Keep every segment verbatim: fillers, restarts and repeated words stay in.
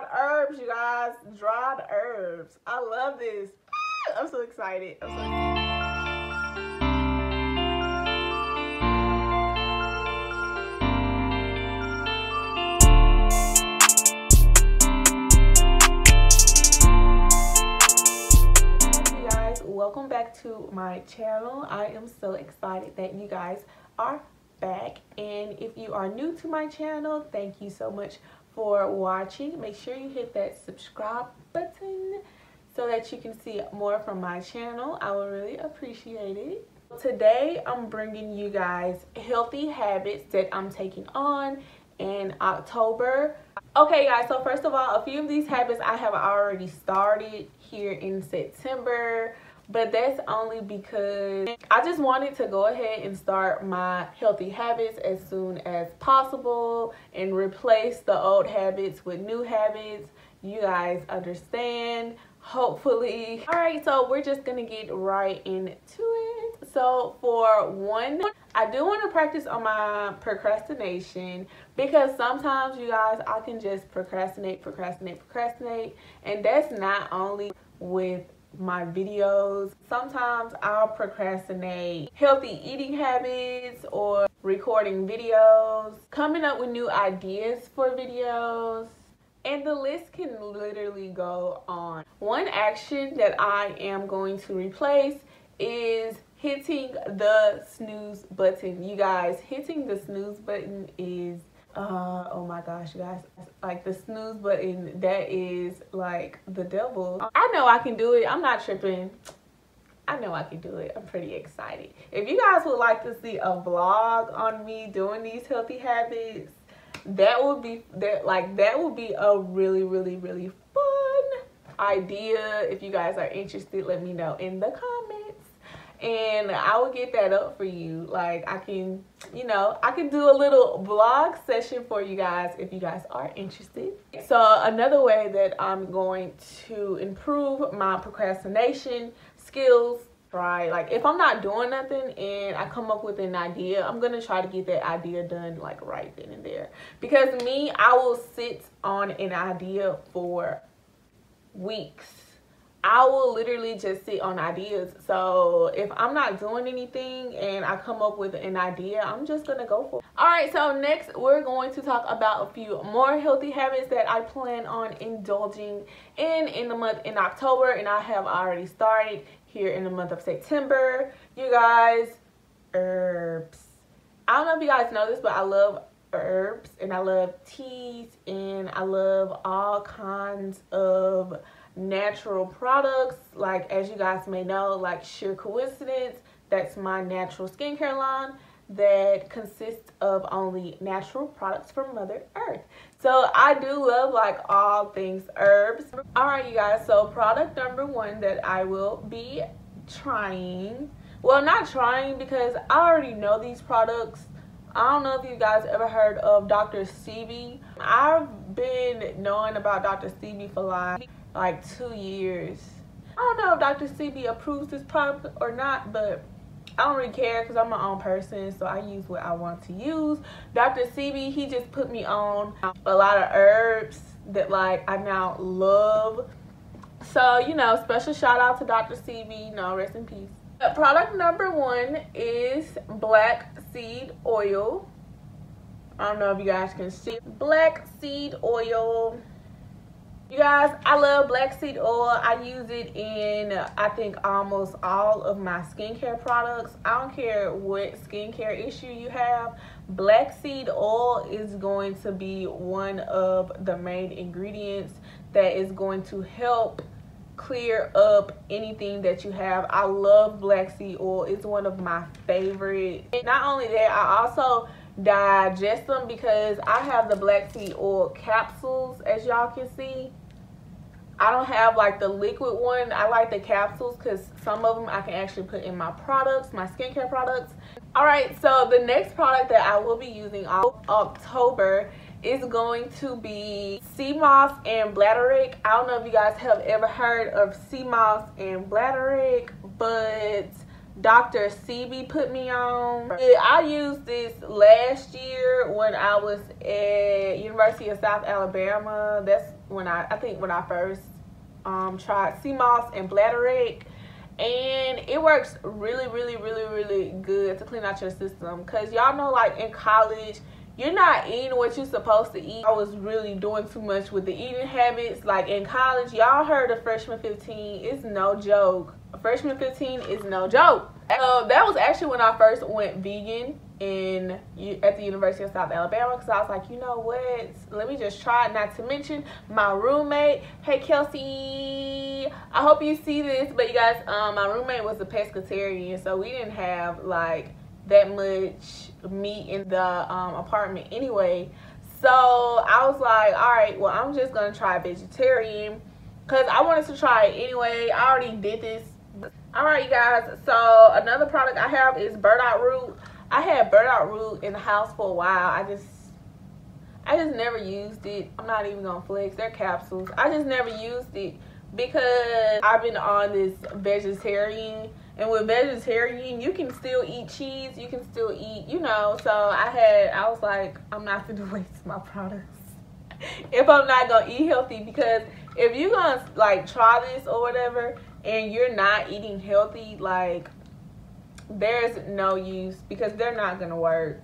dried herbs, you guys. Dried herbs. I love this. Ah, I'm so excited. I'm so excited. Welcome back to my channel. I am so excited that you guys are back, and if you are new to my channel, thank you so much for watching. Make sure you hit that subscribe button so that you can see more from my channel. I will really appreciate it. Today I'm bringing you guys healthy habits that I'm taking on in October. Okay guys, so first of all, a few of these habits I have already started here in September, but that's only because I just wanted to go ahead and start my healthy habits as soon as possible and replace the old habits with new habits. You guys understand, hopefully. All right, so we're just gonna get right into it. So for one, I do want to practice on my procrastination, because sometimes, you guys, I can just procrastinate, procrastinate, procrastinate, and that's not only with my videos. Sometimes I'll procrastinate healthy eating habits or recording videos, coming up with new ideas for videos, and the list can literally go on. One action that I am going to replace is hitting the snooze button. You guys, hitting the snooze button is Uh, oh my gosh, you guys, like the snooze button, that is like the devil. I know I can do it. I'm not tripping. I know I can do it. I'm pretty excited. If you guys would like to see a vlog on me doing these healthy habits, that would be that like that would be a really, really, really fun idea. If you guys are interested, let me know in the comments, and I will get that up for you. Like, I can, you know, I can do a little vlog session for you guys if you guys are interested. So another way that I'm going to improve my procrastination skills, right? Like, if I'm not doing nothing and I come up with an idea, I'm gonna try to get that idea done like right then and there. Because me, I will sit on an idea for weeks. I will literally just sit on ideas. So if I'm not doing anything and I come up with an idea, I'm just gonna go for it. All right, so next we're going to talk about a few more healthy habits that I plan on indulging in in the month in October, and I have already started here in the month of September. You guys, herbs. I don't know if you guys know this, but I love herbs, and I love teas, and I love all kinds of natural products. Like, as you guys may know, like Sheer Coincidence, that's my natural skincare line that consists of only natural products from Mother Earth. So I do love like all things herbs. All right you guys, so product number one that I will be trying, well, not trying, because I already know these products. I don't know if you guys ever heard of Doctor Sebi. I've been knowing about Doctor Sebi for like like two years. I don't know if Doctor Sebi approves this product or not, but I don't really care because I'm my own person, so I use what I want to use. Doctor Sebi, he just put me on a lot of herbs that like I now love. So, you know, special shout out to Doctor Sebi, you know, rest in peace. But product number one is black seed oil. I don't know if you guys can see black seed oil. You guys, I love black seed oil. I use it in, I think, almost all of my skincare products. I don't care what skincare issue you have. Black seed oil is going to be one of the main ingredients that is going to help clear up anything that you have. I love black seed oil. It's one of my favorites. And not only that, I also digest them because I have the black seed oil capsules, as y'all can see. I don't have like the liquid one. I like the capsules because some of them I can actually put in my products, my skincare products. All right, so the next product that I will be using all October is going to be sea moss and bladderwrack. I don't know if you guys have ever heard of sea moss and bladderwrack, but Doctor Sebi put me on. I used this last year when I was at University of South Alabama. That's when I, I think when I first um, tried sea moss and bladder egg. And it works really, really, really, really good to clean out your system. Because y'all know, like, in college, you're not eating what you're supposed to eat. I was really doing too much with the eating habits. Like, in college, y'all heard of freshman fifteen. It's no joke. Freshman fifteen is no joke. So, that was actually when I first went vegan in at the University of South Alabama. Because I was like, you know what? Let me just try it. Not to mention my roommate. Hey, Kelsey. I hope you see this, but you guys, um, my roommate was a pescatarian, so we didn't have like that much meat in the um, apartment anyway. So I was like, all right, well, I'm just gonna try vegetarian because I wanted to try it anyway. I already did this. All right, you guys, so another product I have is burdock root. I had burdock root in the house for a while. I just I just never used it. I'm not even gonna flex. They're capsules. I just never used it. Because I've been on this vegetarian, and with vegetarian you can still eat cheese, you can still eat, you know, so I had I was like, I'm not gonna waste my products if I'm not gonna eat healthy. Because if you're gonna like try this or whatever and you're not eating healthy, like there's no use, because they're not gonna work.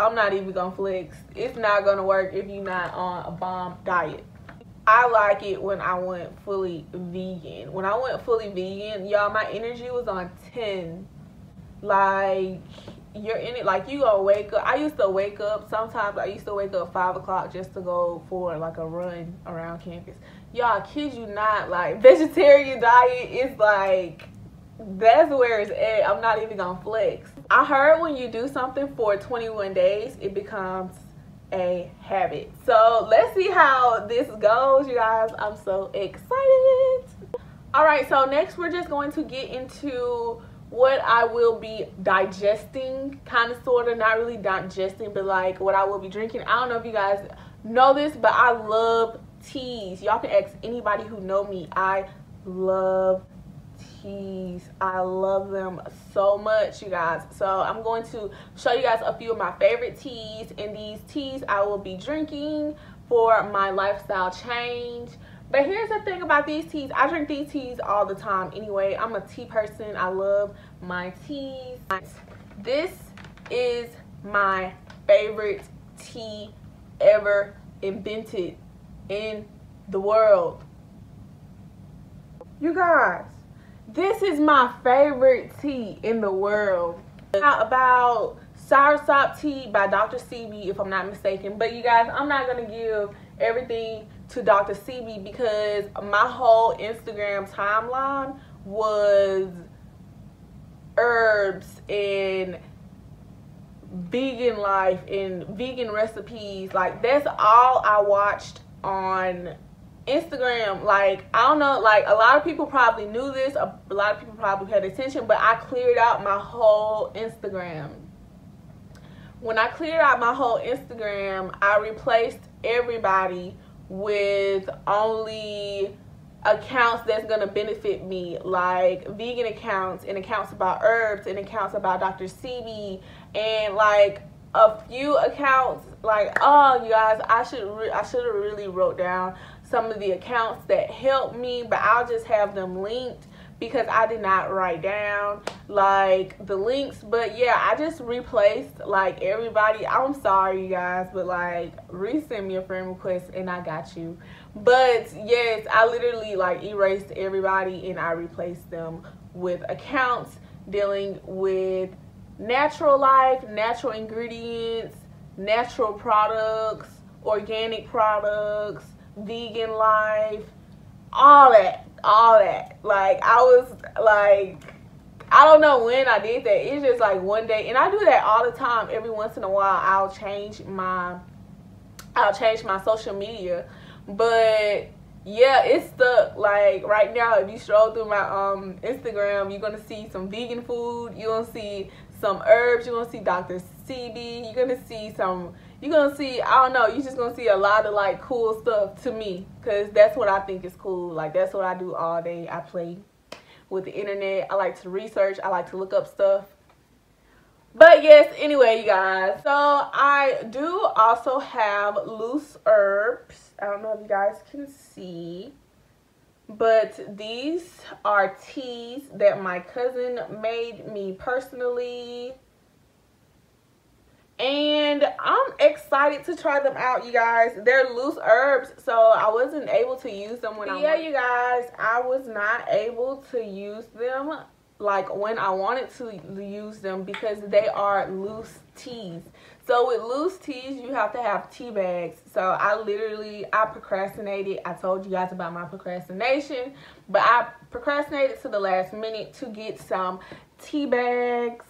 I'm not even gonna flex. It's not gonna work if you're not on a bomb diet. I like it when I went fully vegan. When I went fully vegan, y'all, my energy was on ten. Like, you're in it. Like, you gonna wake up. I used to wake up. Sometimes I used to wake up five o'clock just to go for, like, a run around campus. Y'all, kid you not. Like, vegetarian diet is, like, that's where it's at. I'm not even gonna flex. I heard when you do something for twenty-one days, it becomes a habit. So let's see how this goes, you guys. I'm so excited. All right, so next we're just going to get into what I will be digesting, kind of sort of, not really digesting, but like what I will be drinking. I don't know if you guys know this, but I love teas. Y'all can ask anybody who know me. I love teas. I love them so much, you guys. So I'm going to show you guys a few of my favorite teas, and these teas I will be drinking for my lifestyle change. But here's the thing about these teas. I drink these teas all the time anyway. I'm a tea person. I love my teas. This is my favorite tea ever invented in the world. You guys, this is my favorite tea in the world. About Soursop Tea by Doctor Sebi, if I'm not mistaken. But you guys, I'm not gonna give everything to Doctor Sebi because my whole Instagram timeline was herbs and vegan life and vegan recipes. Like, that's all I watched on Instagram. Like, I don't know, like a lot of people probably knew this, a, a lot of people probably paid attention, but I cleared out my whole Instagram. When I cleared out my whole Instagram, I replaced everybody with only accounts that's gonna benefit me, like vegan accounts and accounts about herbs and accounts about Doctor Sebi and like a few accounts. Like, oh, you guys, I should I should have really wrote down some of the accounts that helped me, but I'll just have them linked because I did not write down like the links. But yeah, I just replaced like everybody. I'm sorry, you guys, but like resend me a friend request and I got you. But yes, I literally like erased everybody and I replaced them with accounts dealing with natural life, natural ingredients, natural products, organic products, vegan life, all that, all that. Like, I was like, I don't know when I did that. It's just like one day, and I do that all the time. Every once in a while, I'll change my, I'll change my social media. But yeah, it's stuck. Like right now, if you stroll through my um Instagram, you're gonna see some vegan food. You're gonna see some herbs. You're gonna see Doctor Sebi. You're gonna see some. You're gonna see, I don't know, you're just gonna see a lot of like cool stuff to me, because that's what I think is cool. Like, that's what I do all day. I play with the internet. I like to research. I like to look up stuff. But yes, anyway, you guys. So I do also have loose herbs. I don't know if you guys can see, but these are teas that my cousin made me personally. And I'm excited to try them out, you guys. They're loose herbs, so I wasn't able to use them when I wanted. Yeah, you guys, I was not able to use them like when I wanted to use them because they are loose teas. So with loose teas, you have to have tea bags. So I literally, I procrastinated. I told you guys about my procrastination, but I procrastinated to the last minute to get some tea bags.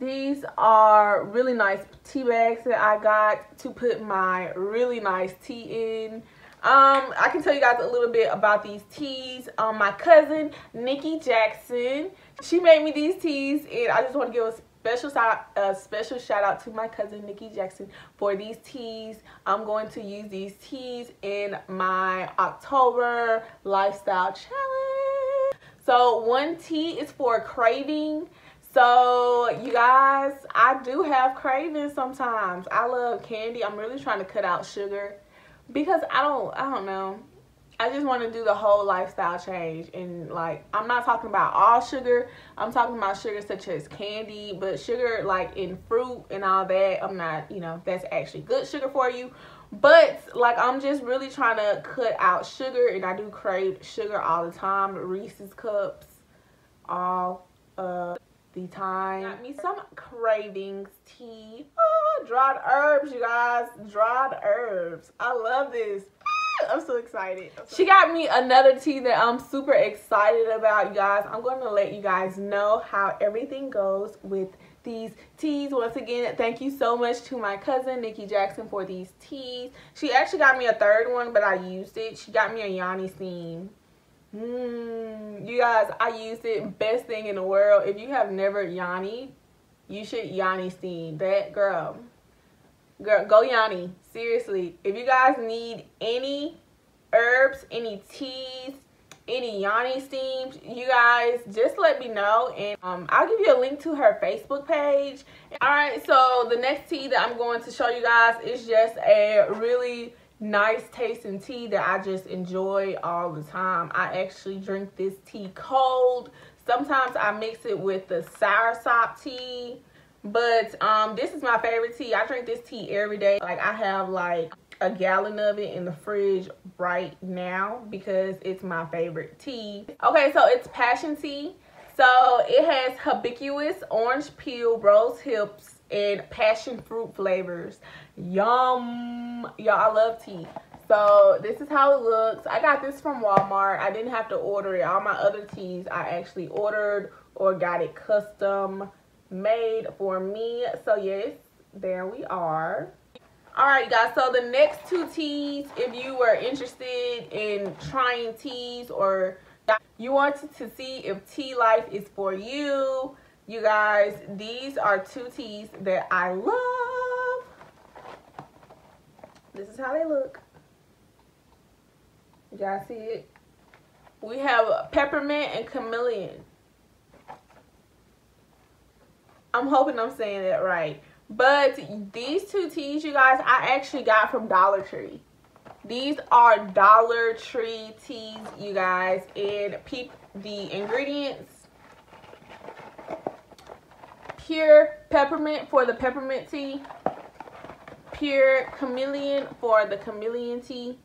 These are really nice tea bags that I got to put my really nice tea in. Um, I can tell you guys a little bit about these teas. Um, my cousin, Nikki Jackson, she made me these teas, and I just want to give a special, a special shout out to my cousin, Nikki Jackson, for these teas. I'm going to use these teas in my October lifestyle challenge. So one tea is for craving. So, you guys, I do have cravings sometimes. I love candy. I'm really trying to cut out sugar because I don't, I don't know. I just want to do the whole lifestyle change. And, like, I'm not talking about all sugar. I'm talking about sugar such as candy. But sugar, like, in fruit and all that, I'm not, you know, that's actually good sugar for you. But, like, I'm just really trying to cut out sugar. And I do crave sugar all the time. Reese's Cups, all uh the time. Got me some cravings tea. Oh, dried herbs, you guys. Dried herbs. I love this. Ah, I'm so excited. I'm so she got me another tea that I'm super excited about, you guys. I'm going to let you guys know how everything goes with these teas. Once again, thank you so much to my cousin Nikki Jackson for these teas. She actually got me a third one, but I used it. She got me a Yanni steam. Mm, you guys, I used it. Best thing in the world. If you have never Yanni, you should Yanni steam. That girl. Girl, go Yanni. Seriously. If you guys need any herbs, any teas, any Yanni steams, you guys just let me know, and um, I'll give you a link to her Facebook page. Alright, so the next tea that I'm going to show you guys is just a really nice tasting tea that I just enjoy all the time. I actually drink this tea cold. Sometimes I mix it with the soursop tea, but um this is my favorite tea. I drink this tea every day. Like, I have like a gallon of it in the fridge right now because it's my favorite tea. Okay, so it's passion tea. So it has hibiscus, orange peel, rose hips, and passion fruit flavors. Yum. Y'all, I love tea. So this is how it looks. I got this from Walmart. I didn't have to order it. All my other teas I actually ordered or got it custom made for me. So yes, there we are. Alright, guys, so the next two teas, if you were interested in trying teas or you wanted to see if tea life is for you, you guys, these are two teas that I love. This is how they look. You guys see it? We have peppermint and chameleon. I'm hoping I'm saying that right. But these two teas, you guys, I actually got from Dollar Tree. These are Dollar Tree teas, you guys. And peep the ingredients. Pure peppermint for the peppermint tea. Pure chameleon for the chameleon tea.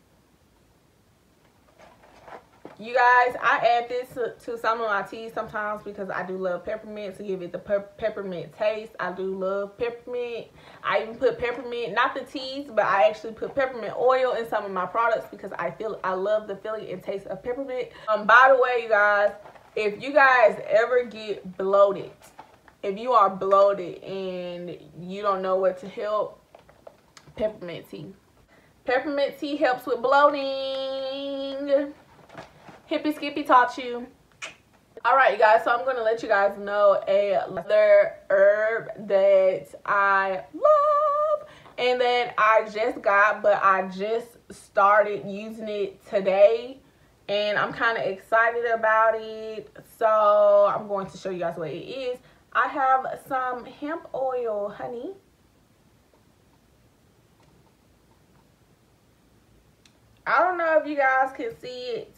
You guys, I add this to, to some of my teas sometimes because I do love peppermint to give it the pe peppermint taste. I do love peppermint. I even put peppermint, not the teas, but I actually put peppermint oil in some of my products because I feel I love the feeling and taste of peppermint. Um, by the way, you guys, if you guys ever get bloated, if you are bloated and you don't know what to help, peppermint tea. Peppermint tea helps with bloating. Hippy Skippy taught you. All right, you guys, so I'm going to let you guys know another herb that I love and that I just got, but I just started using it today. and I'm kind of excited about it, so I'm going to show you guys what it is. I have some hemp oil, honey. I don't know if you guys can see it,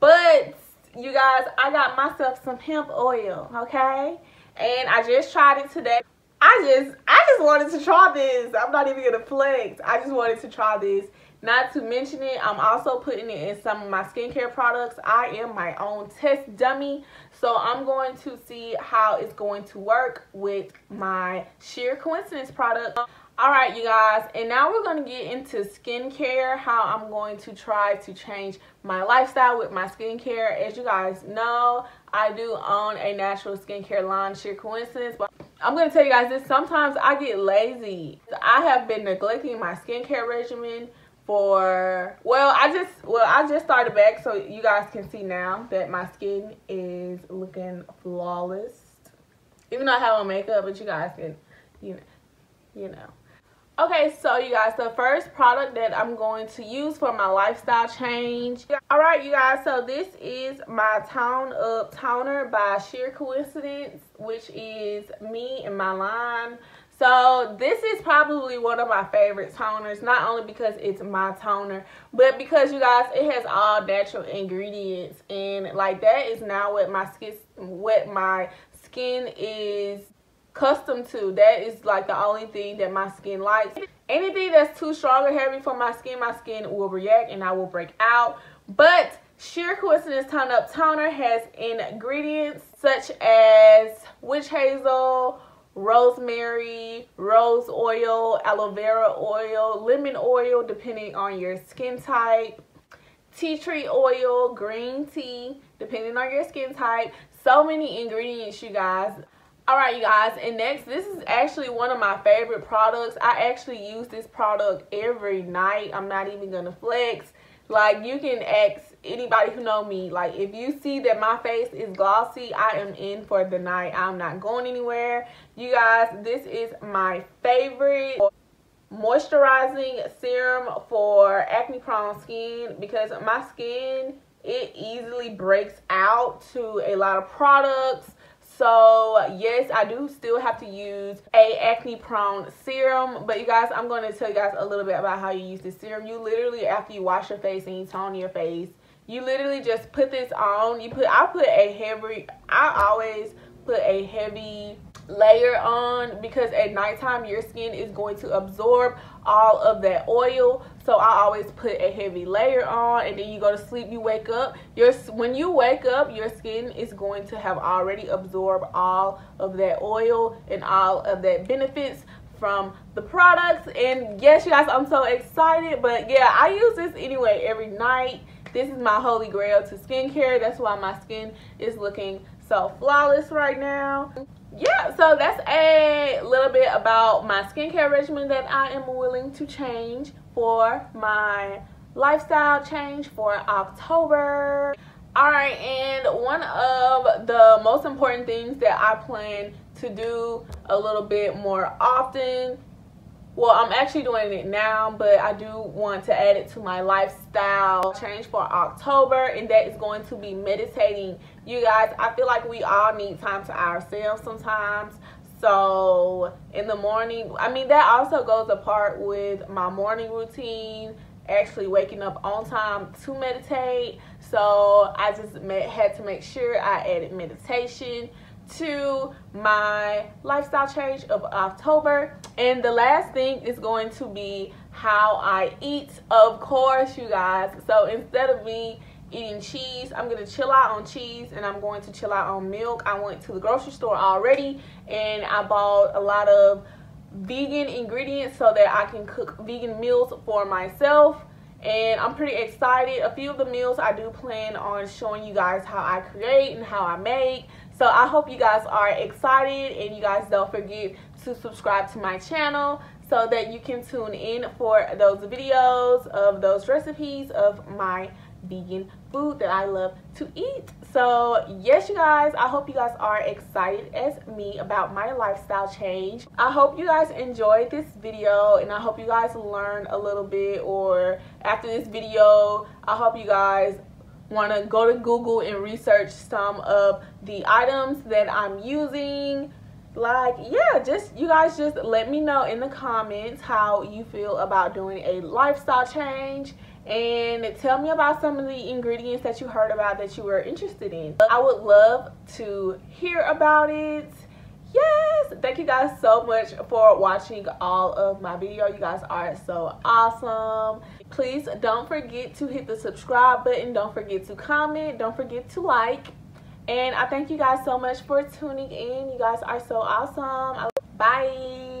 but you guys, I got myself some hemp oil, okay? And I just tried it today. I just, I just wanted to try this. I'm not even gonna flex. I just wanted to try this. Not to mention it, I'm also putting it in some of my skincare products. I am my own test dummy, so I'm going to see how it's going to work with my Sheer Coincidence product. All right, you guys, and now we're gonna get into skincare, how I'm going to try to change my lifestyle with my skincare. As you guys know, I do own a natural skincare line, Sheer Coincidence, but I'm gonna tell you guys this, sometimes I get lazy. I have been neglecting my skincare regimen for, well, I just, well, I just started back, so you guys can see now that my skin is looking flawless. Even though I have on makeup, but you guys can, you know, you know. Okay, so you guys, the first product that I'm going to use for my lifestyle change. All right, you guys, so this is my Tone Up Toner by Sheer Coincidence, which is me and my line. So this is probably one of my favorite toners, not only because it's my toner, but because, you guys, it has all natural ingredients. And like, that is now what my skin, what my skin is accustomed to. That is like the only thing that my skin likes. Anything that's too strong or heavy for my skin, my skin will react and I will break out. But Sheer Coincidence Tone Up Toner has ingredients such as witch hazel, rosemary, rose oil, aloe vera oil, lemon oil depending on your skin type, tea tree oil, green tea depending on your skin type. So many ingredients, you guys. All right, you guys, and next, this is actually one of my favorite products. I actually use this product every night. I'm not even gonna flex. Like, you can ask anybody who know me, like, if you see that my face is glossy, I am in for the night. I'm not going anywhere. You guys, this is my favorite moisturizing serum for acne prone skin, because my skin, it easily breaks out to a lot of products. So yes, I do still have to use a acne prone serum, but you guys, I'm going to tell you guys a little bit about how you use this serum. You literally, after you wash your face and you tone your face, you literally just put this on. You put, I put a heavy, I always put a heavy layer on, because at nighttime your skin is going to absorb all of that oil. So I always put a heavy layer on, and then you go to sleep, you wake up, your when you wake up your skin is going to have already absorbed all of that oil and all of that benefits from the products. And yes, you guys, I'm so excited, but yeah, I use this anyway every night. This is my holy grail to skincare. That's why my skin is looking so flawless right now. Yeah, so that's a little bit about my skincare regimen that I am willing to change for my lifestyle change for October. All right, and one of the most important things that I plan to do a little bit more often, well, I'm actually doing it now, but I do want to add it to my lifestyle change for October, and that is going to be meditating. You guys, I feel like we all need time to ourselves sometimes. So in the morning, I mean, that also goes apart with my morning routine, actually waking up on time to meditate. So I just had to make sure I added meditation to my lifestyle change of October. And the last thing is going to be how I eat, of course, you guys. So instead of me eating cheese, I'm gonna chill out on cheese, and I'm going to chill out on milk. I went to the grocery store already, and I bought a lot of vegan ingredients so that I can cook vegan meals for myself. And I'm pretty excited. A few of the meals I do plan on showing you guys how I create and how I make. So I hope you guys are excited, and you guys don't forget to subscribe to my channel so that you can tune in for those videos of those recipes of my vegan food that I love to eat. So yes, you guys, I hope you guys are excited as me about my lifestyle change. I hope you guys enjoyed this video, and I hope you guys learned a little bit, or after this video I hope you guys want to go to Google and research some of the items that I'm using. Like, yeah, just you guys just let me know in the comments how you feel about doing a lifestyle change, and tell me about some of the ingredients that you heard about that you were interested in. I would love to hear about it. Yes, thank you guys so much for watching all of my video. You guys are so awesome. Please don't forget to hit the subscribe button, don't forget to comment, don't forget to like, and I thank you guys so much for tuning in. You guys are so awesome. Bye.